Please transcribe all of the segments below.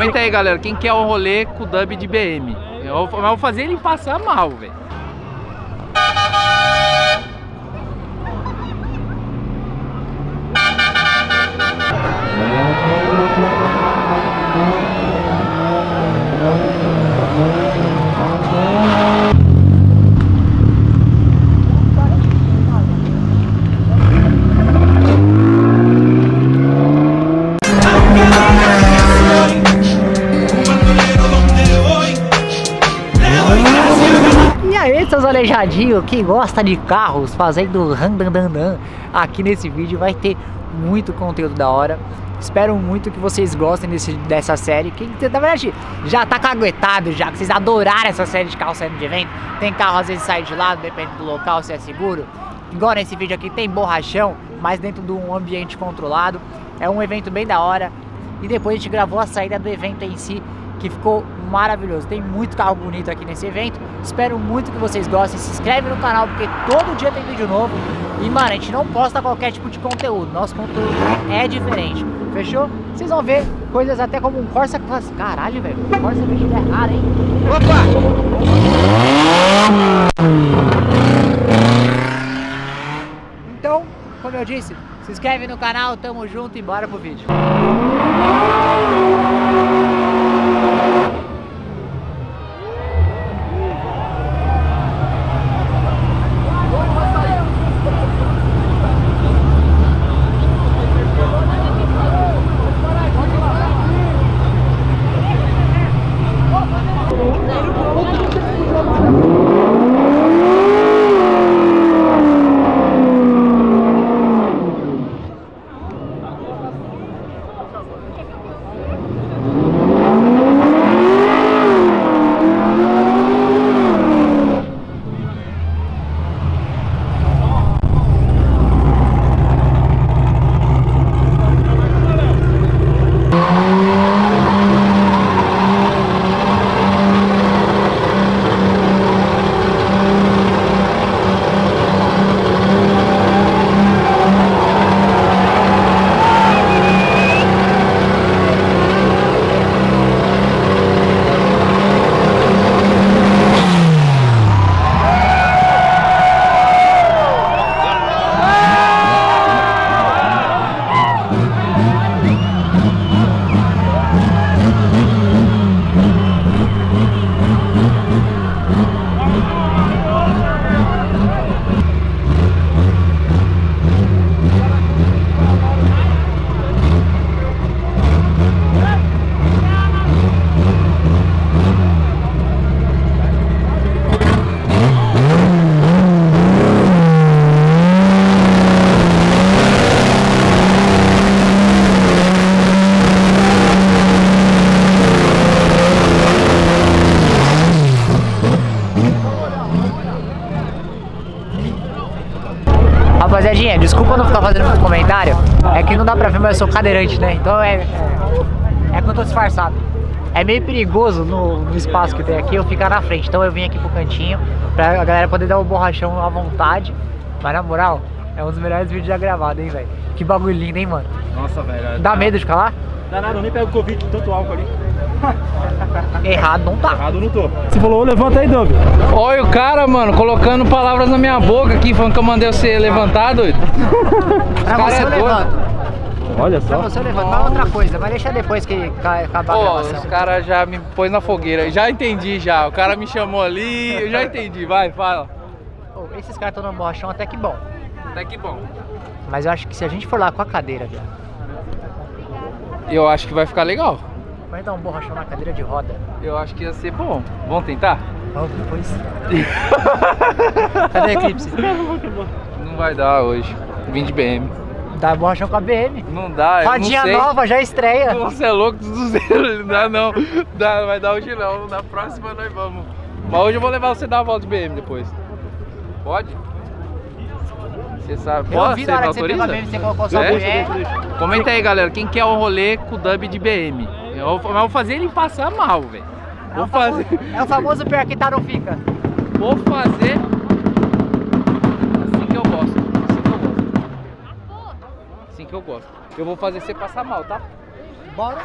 Comenta aí, galera, quem quer um rolê com o Dub de BM? Eu vou fazer ele passar mal, velho. Seus aleijadinhos que gosta de carros fazendo randandandan, aqui nesse vídeo vai ter muito conteúdo da hora. Espero muito que vocês gostem dessa série, que na verdade já tá caguetado já, que vocês adoraram essa série de carros saindo de evento. Tem carro às vezes sai de lado, depende do local, se é seguro. Agora nesse vídeo aqui tem borrachão, mas dentro de um ambiente controlado. É um evento bem da hora. E depois a gente gravou a saída do evento em si, que ficou maravilhoso. Tem muito carro bonito aqui nesse evento. Espero muito que vocês gostem. Se inscreve no canal, porque todo dia tem vídeo novo. E, mano, a gente não posta qualquer tipo de conteúdo. Nosso conteúdo é diferente. Fechou? Vocês vão ver coisas até como um Corsa Classic. Caralho, velho. Corsa mexido é raro, hein? Opa! Então, como eu disse, se inscreve no canal. Tamo junto e bora pro vídeo. Rapaziadinha, desculpa não ficar fazendo muito comentário, é que não dá pra ver, mas eu sou cadeirante, né? Então é que eu tô disfarçado. É meio perigoso no espaço que tem aqui eu ficar na frente, então eu vim aqui pro cantinho pra a galera poder dar o borrachão à vontade. Mas na moral, é um dos melhores vídeos já gravados, hein, velho? Que bagulho lindo, hein, mano? Nossa, velho. Dá medo de ficar lá? Dá nada, eu nem pego Covid, tanto álcool ali. Errado não tá. Errado não tô. Você falou, levanta aí, Doug. Olha o cara, mano, colocando palavras na minha boca aqui, falando que eu mandei você levantar, doido. Pra você eu levanto. Olha só. Pra você eu levanto, mas outra coisa, mas deixa depois que acabar a gravação. Os caras já me pôs na fogueira, já entendi já. O cara me chamou ali, eu já entendi, vai, fala. Oh, esses caras estão no borrachão até que bom. Até que bom. Mas eu acho que se a gente for lá com a cadeira, viado, eu acho que vai ficar legal. Vai dar um borrachão na cadeira de roda. Eu acho que ia ser bom. Vamos tentar? Vamos depois. Cadê a Eclipse? Não vai dar hoje. Vim de BM. Dá borrachão com a BM. Não dá, rodinha não sei. Nova, já estreia. Você é louco, tudo zero. Não dá não. Dá, vai dar hoje não. Na próxima nós vamos. Mas hoje eu vou levar você dar uma volta de BM depois. Pode? Você sabe. Eu vi na hora que você pegou a BM, você colocou sua mulher. Comenta aí, galera, quem quer um rolê com o Dub de BM? Eu vou fazer ele passar mal, velho. Vou fazer. É o famoso pior que tá, não fica. Vou fazer assim que eu gosto. Assim que eu gosto. Assim que eu gosto. Eu vou fazer você passar mal, tá? Bora.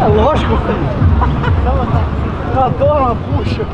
É lógico, velho. Eu adoro uma puxa.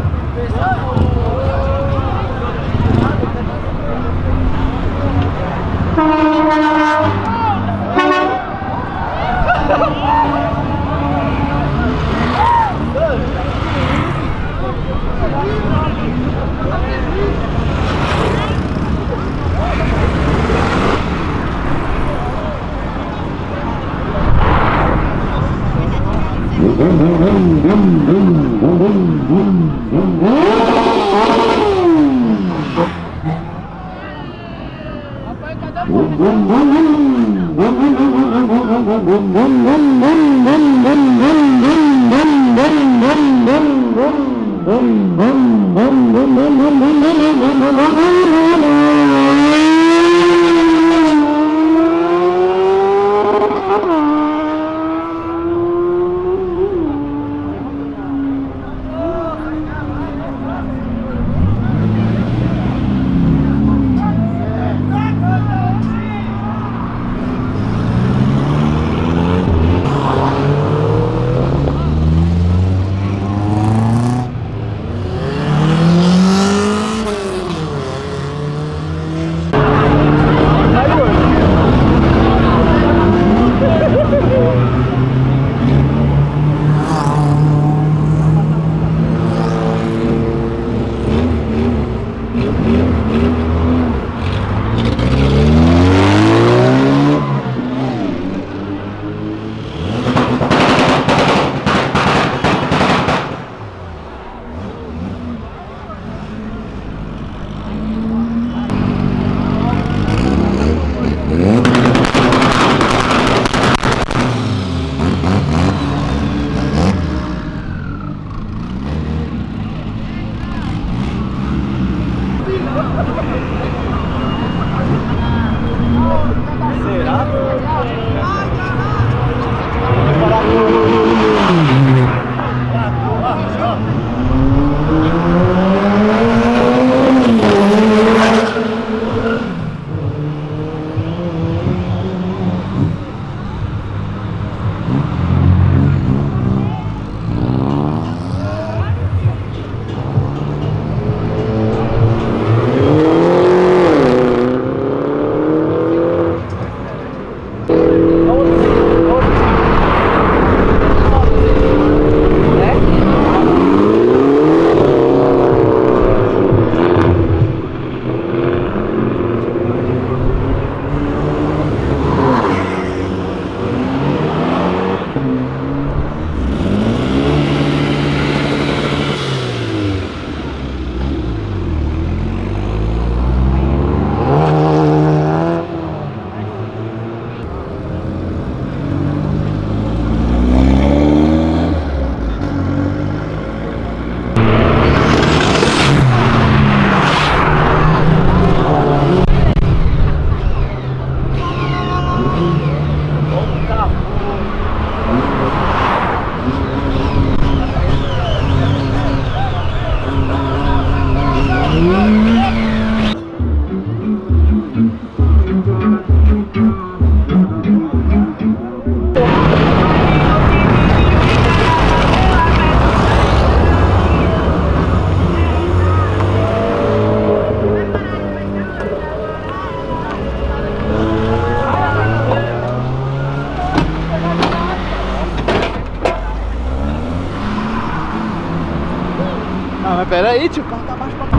Pera aí, tio, o carro tá baixo pra cá.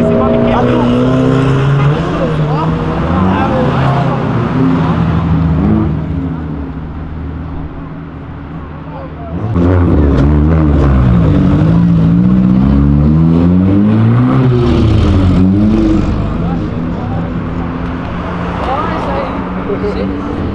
Esse nome aqui é Olha isso aí.